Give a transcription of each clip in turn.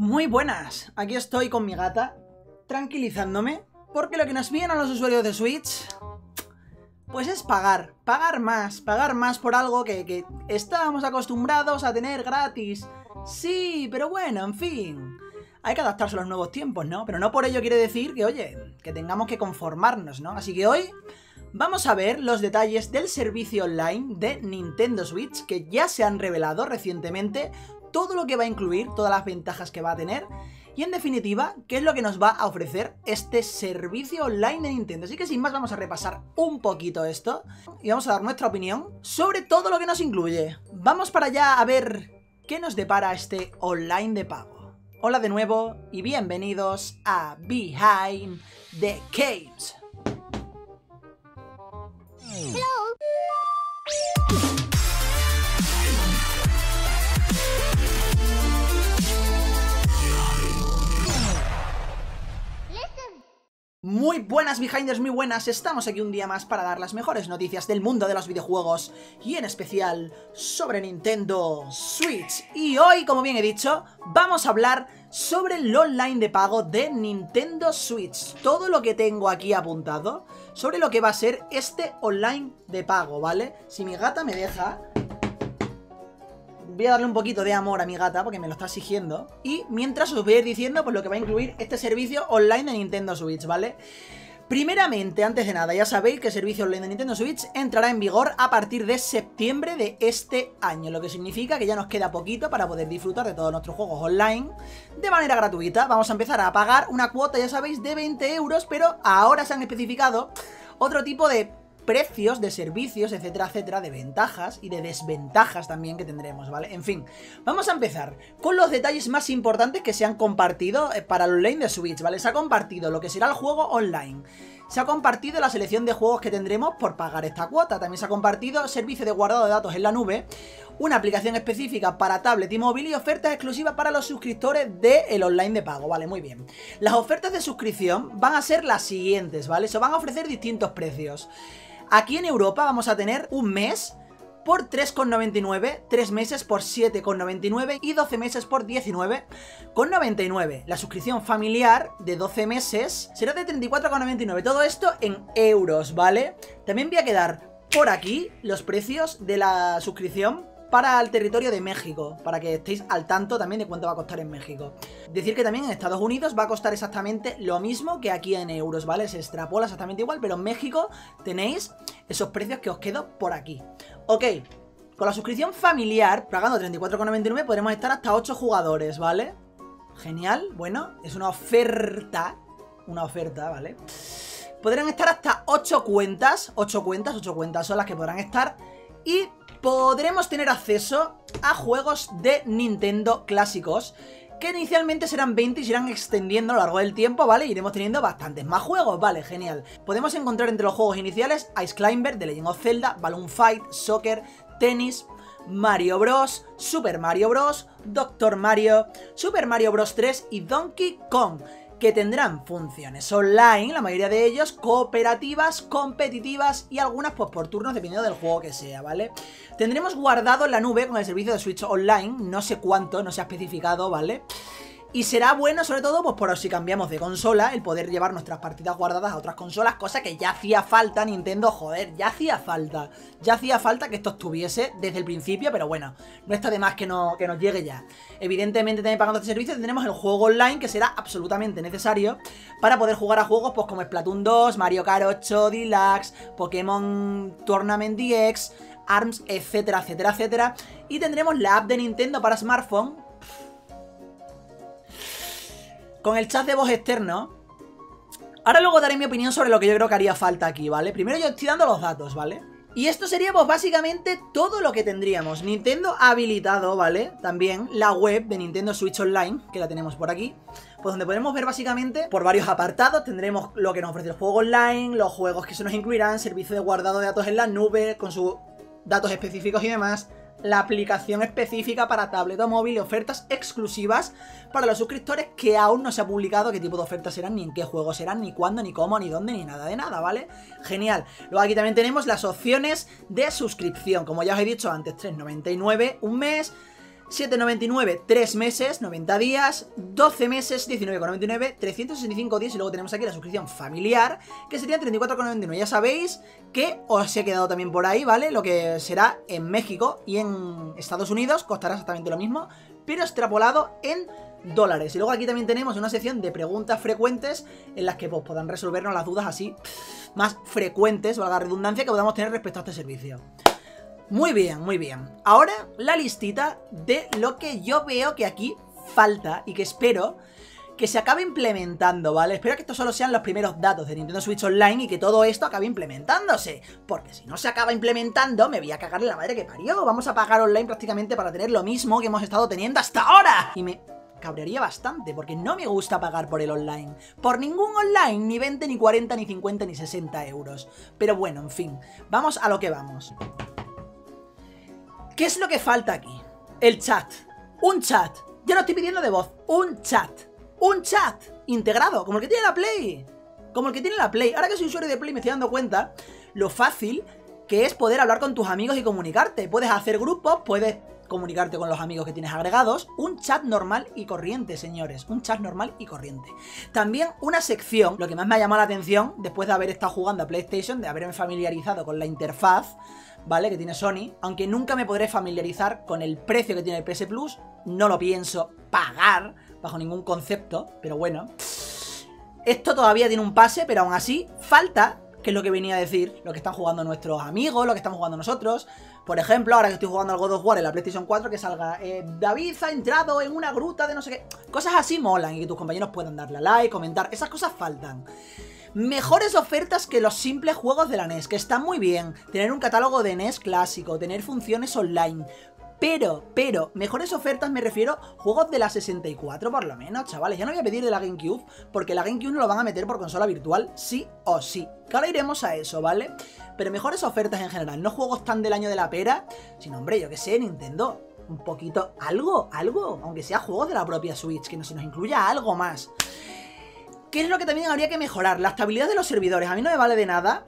Muy buenas, aquí estoy con mi gata, tranquilizándome, porque lo que nos piden a los usuarios de Switch, pues es pagar más por algo que estábamos acostumbrados a tener gratis. Sí, pero bueno, en fin, hay que adaptarse a los nuevos tiempos, ¿no? Pero no por ello quiere decir que, oye, que tengamos que conformarnos, ¿no? Así que hoy vamos a ver los detalles del servicio online de Nintendo Switch, que ya se han revelado recientemente, todo lo que va a incluir, todas las ventajas que va a tener, y en definitiva, qué es lo que nos va a ofrecer este servicio online de Nintendo. Así que sin más vamos a repasar un poquito esto, y vamos a dar nuestra opinión sobre todo lo que nos incluye. Vamos para allá a ver qué nos depara este online de pago. Hola de nuevo, y bienvenidos a Behind the Games. Hello. Muy buenas, Behinders, muy buenas, estamos aquí un día más para dar las mejores noticias del mundo de los videojuegos y en especial sobre Nintendo Switch. Y hoy, como bien he dicho, vamos a hablar sobre el online de pago de Nintendo Switch. Todo lo que tengo aquí apuntado sobre lo que va a ser este online de pago, ¿vale? Si mi gata me deja, voy a darle un poquito de amor a mi gata porque me lo está exigiendo. Y mientras os voy a ir diciendo pues lo que va a incluir este servicio online de Nintendo Switch, ¿vale? Primeramente, antes de nada, ya sabéis que el servicio online de Nintendo Switch entrará en vigor a partir de septiembre de este año, lo que significa que ya nos queda poquito para poder disfrutar de todos nuestros juegos online de manera gratuita. Vamos a empezar a pagar una cuota, ya sabéis, de 20 euros, pero ahora se han especificado otro tipo de precios de servicios, etcétera, etcétera, de ventajas y de desventajas también que tendremos, ¿vale? En fin, vamos a empezar con los detalles más importantes que se han compartido para el online de Switch, ¿vale? Se ha compartido lo que será el juego online, se ha compartido la selección de juegos que tendremos por pagar esta cuota, también se ha compartido servicio de guardado de datos en la nube, una aplicación específica para tablet y móvil y ofertas exclusivas para los suscriptores del online de pago, ¿vale? Muy bien. Las ofertas de suscripción van a ser las siguientes, ¿vale? Se van a ofrecer distintos precios. Aquí en Europa vamos a tener un mes por 3,99, 3 meses por 7,99 y 12 meses por 19,99. La suscripción familiar de 12 meses será de 34,99. Todo esto en euros, ¿vale? También voy a quedar por aquí los precios de la suscripción para el territorio de México, para que estéis al tanto también de cuánto va a costar en México. Decir que también en Estados Unidos va a costar exactamente lo mismo que aquí en euros, ¿vale? Se extrapola exactamente igual, pero en México tenéis esos precios que os quedo por aquí. Ok, con la suscripción familiar, pagando 34,99, podremos estar hasta 8 jugadores, ¿vale? Genial, bueno, es una oferta, ¿vale? Podrán estar hasta 8 cuentas son las que podrán estar y podremos tener acceso a juegos de Nintendo clásicos, que inicialmente serán 20 y se irán extendiendo a lo largo del tiempo, ¿vale? Iremos teniendo bastantes más juegos, ¿vale? Genial. Podemos encontrar entre los juegos iniciales Ice Climber, The Legend of Zelda, Balloon Fight, Soccer, Tenis, Mario Bros., Super Mario Bros., Dr. Mario, Super Mario Bros. 3 y Donkey Kong, que tendrán funciones online, la mayoría de ellos cooperativas, competitivas y algunas pues por turnos dependiendo del juego que sea, ¿vale? Tendremos guardado en la nube con el servicio de Switch Online, no sé cuánto, no se ha especificado, ¿vale? Y será bueno sobre todo pues por si cambiamos de consola, el poder llevar nuestras partidas guardadas a otras consolas, cosa que ya hacía falta, Nintendo, joder, ya hacía falta que esto estuviese desde el principio, pero bueno, no está de más que nos llegue ya. Evidentemente también pagando este servicio tendremos el juego online, que será absolutamente necesario para poder jugar a juegos pues como Splatoon 2, Mario Kart 8 Deluxe, Pokémon Tournament DX, Arms, etcétera, etcétera, etcétera. Y tendremos la app de Nintendo para smartphone, con el chat de voz externo. Ahora luego daré mi opinión sobre lo que yo creo que haría falta aquí, ¿vale? Primero yo estoy dando los datos, ¿vale? Y esto sería pues básicamente todo lo que tendríamos. Nintendo ha habilitado, ¿vale? También la web de Nintendo Switch Online, que la tenemos por aquí, pues donde podemos ver básicamente por varios apartados. Tendremos lo que nos ofrece el juego online, los juegos que se nos incluirán, servicio de guardado de datos en la nube con sus datos específicos y demás, la aplicación específica para tablet o móvil y ofertas exclusivas para los suscriptores, que aún no se ha publicado qué tipo de ofertas serán, ni en qué juegos serán, ni cuándo, ni cómo, ni dónde, ni nada de nada, ¿vale? Genial. Luego aquí también tenemos las opciones de suscripción, como ya os he dicho antes, 3,99 un mes, 7,99, 3 meses, 90 días, 12 meses, 19,99, 365 días. Y luego tenemos aquí la suscripción familiar, que sería 34,99. Ya sabéis que os he quedado también por ahí, ¿vale? Lo que será en México y en Estados Unidos costará exactamente lo mismo, pero extrapolado en dólares. Y luego aquí también tenemos una sección de preguntas frecuentes en las que pues, podrán resolvernos las dudas así más frecuentes, valga la redundancia, que podamos tener respecto a este servicio. Muy bien, muy bien. Ahora la listita de lo que yo veo que aquí falta y que espero que se acabe implementando, ¿vale? Espero que estos solo sean los primeros datos de Nintendo Switch Online y que todo esto acabe implementándose, porque si no se acaba implementando me voy a cagar en la madre que parió. Vamos a pagar online prácticamente para tener lo mismo que hemos estado teniendo hasta ahora. Y me cabrearía bastante, porque no me gusta pagar por el online, por ningún online, ni 20, ni 40, ni 50, ni 60 euros. Pero bueno, en fin, vamos a lo que vamos. ¿Qué es lo que falta aquí? El chat. Un chat. Ya no estoy pidiendo de voz. Un chat. Un chat integrado, como el que tiene la Play. Como el que tiene la Play. Ahora que soy usuario de Play me estoy dando cuenta lo fácil que es poder hablar con tus amigos y comunicarte. Puedes hacer grupos, puedes comunicarte con los amigos que tienes agregados. Un chat normal y corriente, señores. Un chat normal y corriente. También una sección, lo que más me ha llamado la atención, después de haber estado jugando a PlayStation, de haberme familiarizado con la interfaz, ¿vale? Que tiene Sony, aunque nunca me podré familiarizar con el precio que tiene el PS Plus, no lo pienso pagar bajo ningún concepto, pero bueno. Esto todavía tiene un pase, pero aún así falta, que es lo que venía a decir, lo que están jugando nuestros amigos, lo que estamos jugando nosotros. Por ejemplo, ahora que estoy jugando al God of War en la PlayStation 4, que salga David ha entrado en una gruta de no sé qué. Cosas así molan y que tus compañeros puedan darle a like, comentar, esas cosas faltan. Mejores ofertas que los simples juegos de la NES, que están muy bien, tener un catálogo de NES clásico, tener funciones online, pero, mejores ofertas me refiero juegos de la 64 por lo menos, chavales. Ya no voy a pedir de la GameCube, porque la GameCube no lo van a meter por consola virtual sí o sí, que ahora iremos a eso, ¿vale? Pero mejores ofertas en general, no juegos tan del año de la pera, sino, hombre, yo que sé, Nintendo, un poquito, algo, aunque sea juegos de la propia Switch, que no se nos incluya algo más. ¿Qué es lo que también habría que mejorar? La estabilidad de los servidores. A mí no me vale de nada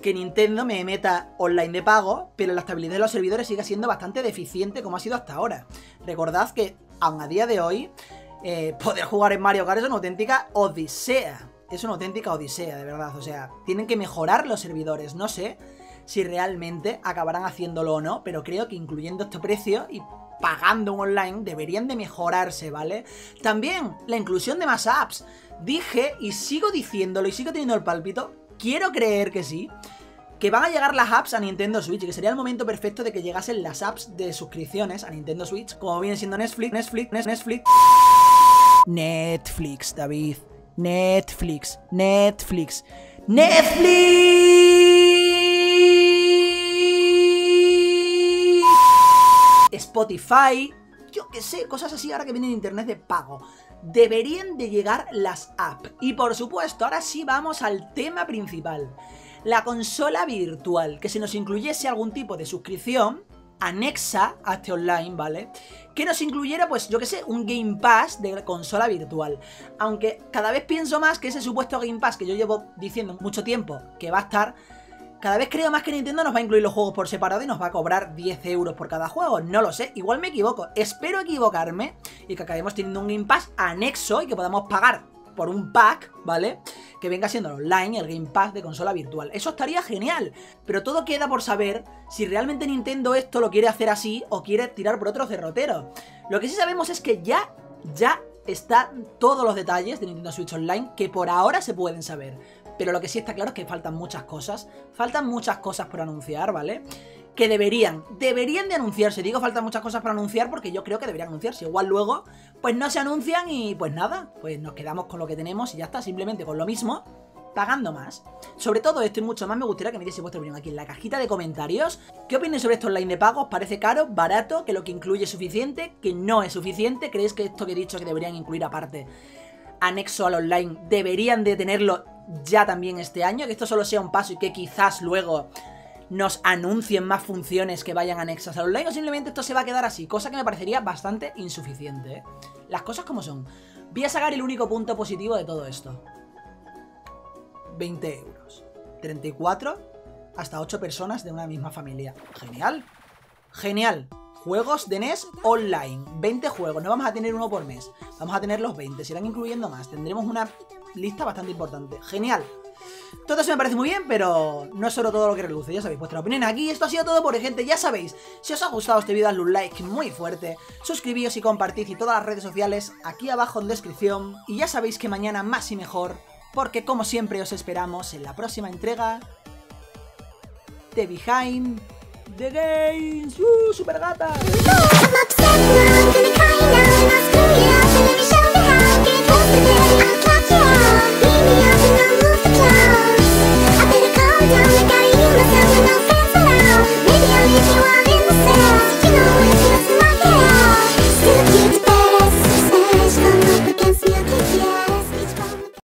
que Nintendo me meta online de pago, pero la estabilidad de los servidores sigue siendo bastante deficiente como ha sido hasta ahora. Recordad que, aun a día de hoy, poder jugar en Mario Kart es una auténtica odisea. Es una auténtica odisea, de verdad. O sea, tienen que mejorar los servidores. No sé si realmente acabarán haciéndolo o no, pero creo que incluyendo este precio y pagando un online deberían de mejorarse, ¿vale? También la inclusión de más apps. Dije, y sigo diciéndolo, y sigo teniendo el pálpito, quiero creer que sí, que van a llegar las apps a Nintendo Switch, y que sería el momento perfecto de que llegasen las apps de suscripciones a Nintendo Switch, como vienen siendo Netflix, David, Netflix, Spotify, yo qué sé, cosas así ahora que vienen internet de pago. Deberían de llegar las apps. Y por supuesto, ahora sí vamos al tema principal. La consola virtual, que se nos incluyese algún tipo de suscripción anexa a este online, ¿vale? Que nos incluyera, pues, yo que sé, un Game Pass de consola virtual. Aunque cada vez pienso más que ese supuesto Game Pass, que yo llevo diciendo mucho tiempo que va a estar, cada vez creo más que Nintendo nos va a incluir los juegos por separado y nos va a cobrar 10 euros por cada juego. No lo sé, igual me equivoco. Espero equivocarme y que acabemos teniendo un Game Pass anexo y que podamos pagar por un pack, ¿vale? Que venga siendo online el Game Pass de consola virtual. Eso estaría genial, pero todo queda por saber si realmente Nintendo esto lo quiere hacer así o quiere tirar por otros derroteros. Lo que sí sabemos es que ya están todos los detalles de Nintendo Switch Online que por ahora se pueden saber. Pero lo que sí está claro es que faltan muchas cosas por anunciar, ¿vale? Que deberían de anunciarse. Digo faltan muchas cosas por anunciar porque yo creo que deberían anunciarse. Igual luego, pues no se anuncian y pues nada, pues nos quedamos con lo que tenemos y ya está, simplemente con lo mismo, pagando más. Sobre todo esto y mucho más me gustaría que me diese vuestra opinión aquí en la cajita de comentarios. ¿Qué opináis sobre esto online de pago? ¿Os parece caro, barato, que lo que incluye es suficiente, que no es suficiente? ¿Creéis que esto que he dicho que deberían incluir aparte, anexo al online, deberían de tenerlo ya también este año, que esto solo sea un paso y que quizás luego nos anuncien más funciones que vayan anexas al online, o simplemente esto se va a quedar así? Cosa que me parecería bastante insuficiente, ¿eh? Las cosas como son. Voy a sacar el único punto positivo de todo esto: 20 euros 34 hasta 8 personas de una misma familia. Genial, genial. Juegos de NES online, 20 juegos, no vamos a tener uno por mes, vamos a tener los 20, se irán incluyendo más, tendremos una lista bastante importante. Genial, todo eso me parece muy bien, pero no es solo todo lo que reluce, ya sabéis, vuestra opinión aquí. Esto ha sido todo por hoy, gente, ya sabéis, si os ha gustado este vídeo dadle un like muy fuerte, suscribíos y compartid, y todas las redes sociales aquí abajo en descripción, y ya sabéis que mañana más y mejor, porque como siempre os esperamos en la próxima entrega de Behind the Games. Super gata.